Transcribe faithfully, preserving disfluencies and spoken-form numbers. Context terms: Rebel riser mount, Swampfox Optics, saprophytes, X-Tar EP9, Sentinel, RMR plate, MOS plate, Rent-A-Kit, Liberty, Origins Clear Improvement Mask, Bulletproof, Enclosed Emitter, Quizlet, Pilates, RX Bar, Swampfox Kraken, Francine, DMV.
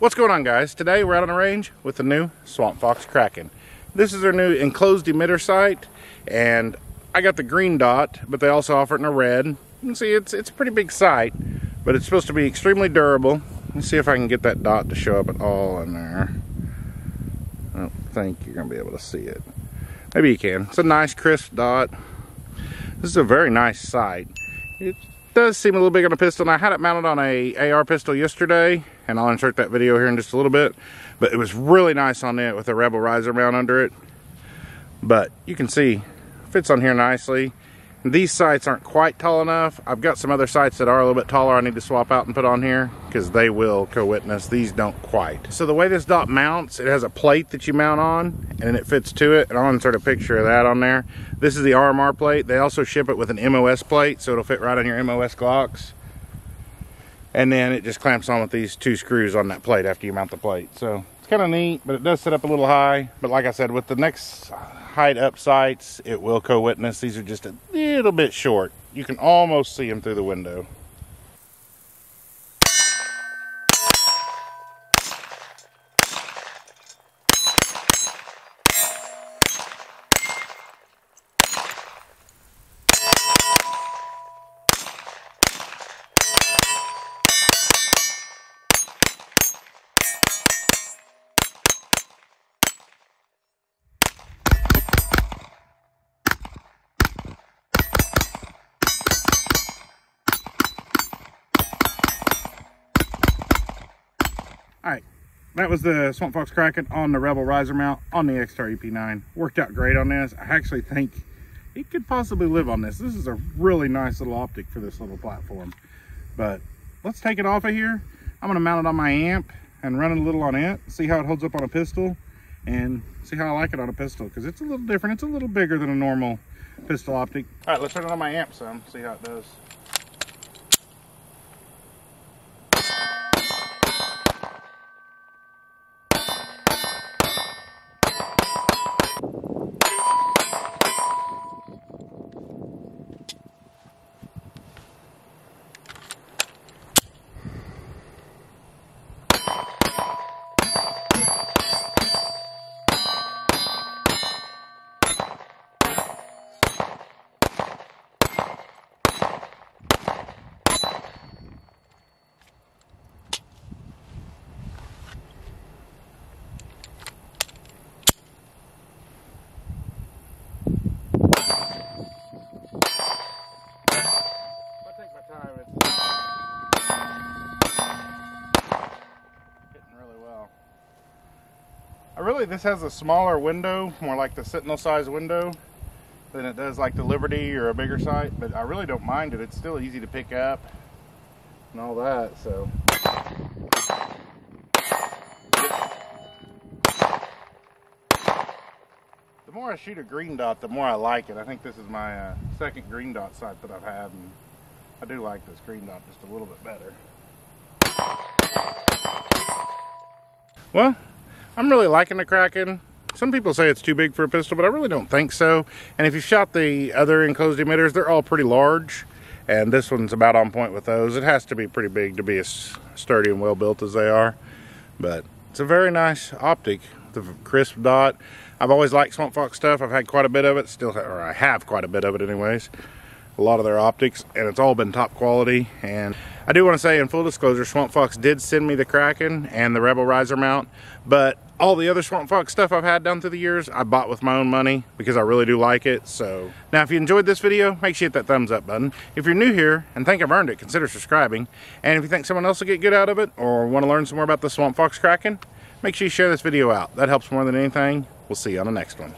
What's going on, guys? Today we're out on the range with the new Swampfox Kraken. This is their new enclosed emitter sight, and I got the green dot, but they also offer it in a red. You can see it's it's a pretty big sight, but it's supposed to be extremely durable. Let's see if I can get that dot to show up at all in there. I don't think you're gonna be able to see it. Maybe you can. It's a nice crisp dot. This is a very nice sight. It does seem a little big on a pistol, and I had it mounted on a A R pistol yesterday, and I'll insert that video here in just a little bit, but it was really nice on it with a Rebel riser mount under it. But you can see it fits on here nicely. And these sights aren't quite tall enough. I've got some other sights that are a little bit taller I need to swap out and put on here because they will co-witness. These don't quite. So the way this dot mounts, it has a plate that you mount on and it fits to it. And I'll insert a picture of that on there. This is the R M R plate. They also ship it with an M O S plate, so it'll fit right on your M O S Glocks. And then it just clamps on with these two screws on that plate after you mount the plate. So it's kind of neat, but it does sit up a little high. But like I said, with the next height up sights, it will co-witness. These are just a little bit short. You can almost see them through the window. Alright, that was the Swampfox Kraken on the Rebel riser mount on the X-Tar E P nine. Worked out great on this. I actually think it could possibly live on this. This is a really nice little optic for this little platform. But let's take it off of here. I'm going to mount it on my amp and run it a little on it, see how it holds up on a pistol, and see how I like it on a pistol, because it's a little different. It's a little bigger than a normal pistol optic. Alright, let's turn it on my amp some, see how it does. Really, this has a smaller window, more like the Sentinel size window, than it does like the Liberty or a bigger sight, but I really don't mind it. It's still easy to pick up and all that, so. The more I shoot a green dot, the more I like it. I think this is my uh, second green dot sight that I've had, and I do like this green dot just a little bit better. Well, I'm really liking the Kraken. Some people say it's too big for a pistol, but I really don't think so. And if you shot the other enclosed emitters, they're all pretty large, and this one's about on point with those. It has to be pretty big to be as sturdy and well built as they are, but it's a very nice optic. The crisp dot. I've always liked Swampfox stuff. I've had quite a bit of it still, or I have quite a bit of it anyways. A lot of their optics, and it's all been top quality. And I do want to say, in full disclosure, Swampfox did send me the Kraken and the Rebel riser mount, but all the other Swampfox stuff I've had down through the years, I bought with my own money because I really do like it. So now, if you enjoyed this video, make sure you hit that thumbs up button. If you're new here and think I've earned it, consider subscribing. And if you think someone else will get good out of it or want to learn some more about the Swampfox Kraken, make sure you share this video out. That helps more than anything. We'll see you on the next one.